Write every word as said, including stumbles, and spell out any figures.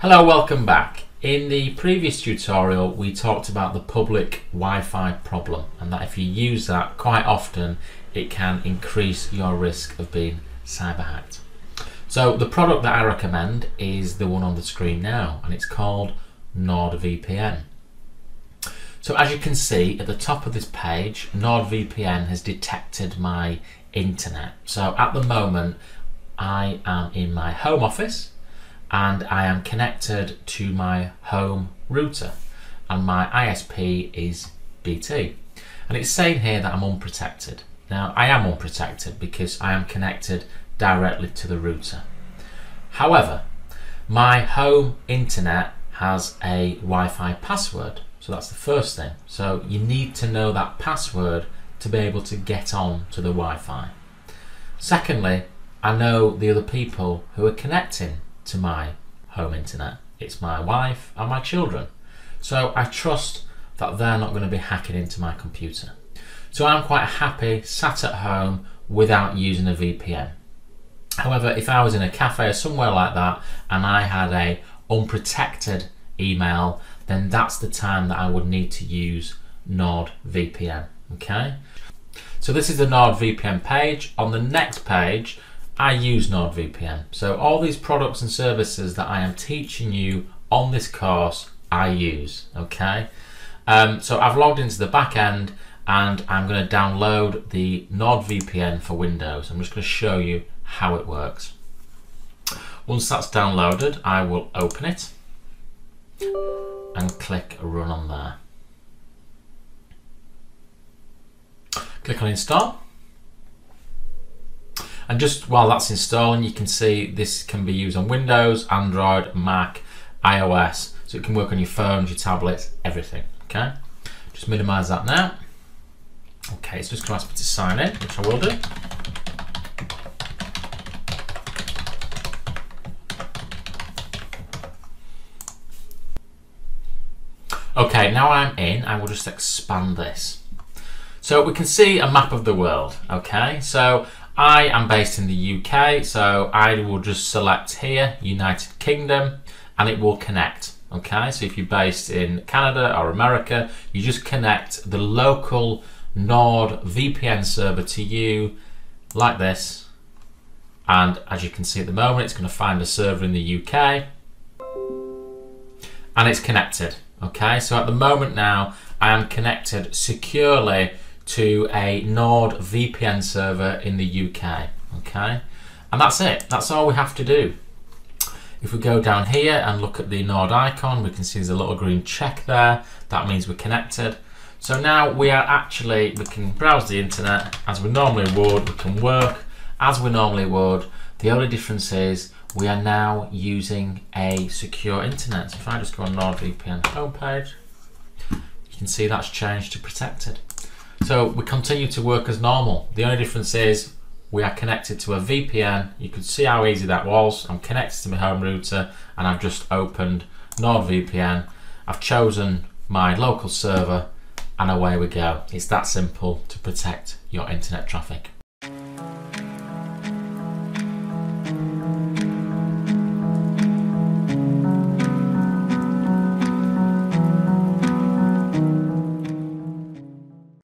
Hello, welcome back. In the previous tutorial we talked about the public Wi-Fi problem, and that if you use that quite often it can increase your risk of being cyber hacked. So the product that I recommend is the one on the screen now, and it's called NordVPN. So as you can see at the top of this page, NordVPN has detected my internet. So at the moment I am in my home office and I am connected to my home router, and my I S P is B T, and it's saying here that I'm unprotected. Now I am unprotected because I am connected directly to the router. However, my home internet has a Wi-Fi password, so that's the first thing. So you need to know that password to be able to get on to the Wi-Fi. Secondly, I know the other people who are connecting to my home internet. It's my wife and my children. So I trust that they're not going to be hacking into my computer. So I'm quite happy sat at home without using a V P N. However, if I was in a cafe or somewhere like that and I had a unprotected email, then that's the time that I would need to use NordVPN, okay? So this is the NordVPN page. On the next page, I use NordVPN. So all these products and services that I am teaching you on this course, I use, okay? Um, so I've logged into the back end and I'm gonna download the NordVPN for Windows. I'm just gonna show you how it works. Once that's downloaded, I will open it and click run on there. Click on install. And just while that's installing, you can see this can be used on Windows, Android, Mac, iOS. So it can work on your phones, your tablets, everything, okay? Just minimize that now. Okay, it's just gonna ask me to sign in, which I will do. Okay, now I'm in, I will just expand this. So we can see a map of the world, okay? So I am based in the U K, so I will just select here, United Kingdom, and it will connect, okay? So if you're based in Canada or America, you just connect the local NordVPN server to you, like this. And as you can see at the moment, it's gonna find a server in the U K, and it's connected, okay? So at the moment now, I am connected securely to a NordVPN server in the U K, okay? And that's it, that's all we have to do. If we go down here and look at the Nord icon, we can see there's a little green check there. That means we're connected. So now we are actually, we can browse the internet as we normally would, we can work as we normally would. The only difference is we are now using a secure internet. So if I just go on NordVPN homepage, you can see that's changed to protected. So we continue to work as normal. The only difference is we are connected to a V P N. You can see how easy that was. I'm connected to my home router and I've just opened NordVPN. I've chosen my local server and away we go. It's that simple to protect your internet traffic.